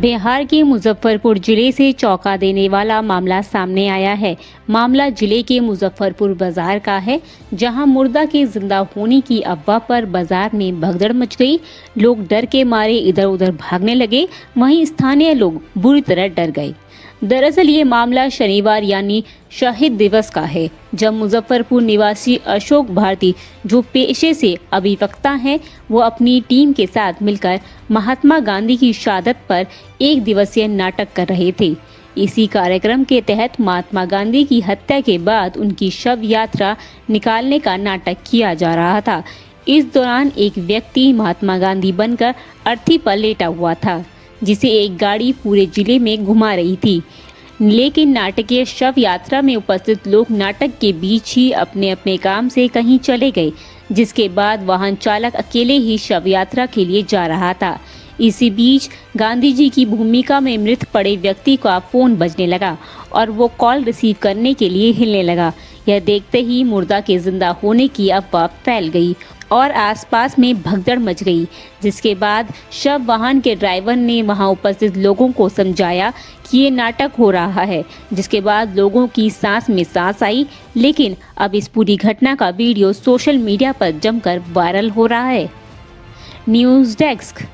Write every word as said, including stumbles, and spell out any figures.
बिहार के मुजफ्फरपुर जिले से चौंका देने वाला मामला सामने आया है। मामला जिले के मुजफ्फरपुर बाजार का है, जहां मुर्दा के जिंदा होने की अफवाह पर बाजार में भगदड़ मच गई। लोग डर के मारे इधर उधर भागने लगे, वहीं स्थानीय लोग बुरी तरह डर गए। दरअसल ये मामला शनिवार यानी शहीद दिवस का है, जब मुजफ्फरपुर निवासी अशोक भारती, जो पेशे से अभिवक्ता हैं, वो अपनी टीम के साथ मिलकर महात्मा गांधी की शहादत पर एक दिवसीय नाटक कर रहे थे। इसी कार्यक्रम के तहत महात्मा गांधी की हत्या के बाद उनकी शव यात्रा निकालने का नाटक किया जा रहा था। इस दौरान एक व्यक्ति महात्मा गांधी बनकर अर्थी पर लेटा हुआ था, जिसे एक गाड़ी पूरे जिले में घुमा रही थी। लेकिन नाटकीय शव यात्रा में उपस्थित लोग नाटक के बीच ही अपने अपने काम से कहीं चले गए, जिसके बाद वाहन चालक अकेले ही शव यात्रा के लिए जा रहा था। इसी बीच गांधी जी की भूमिका में मृत पड़े व्यक्ति का फोन बजने लगा और वो कॉल रिसीव करने के लिए हिलने लगा। यह देखते ही मुर्दा के जिंदा होने की अफवाह फैल गई और आसपास में भगदड़ मच गई, जिसके बाद शव वाहन के ड्राइवर ने वहां उपस्थित लोगों को समझाया कि ये नाटक हो रहा है, जिसके बाद लोगों की सांस में सांस आई। लेकिन अब इस पूरी घटना का वीडियो सोशल मीडिया पर जमकर वायरल हो रहा है। News desk.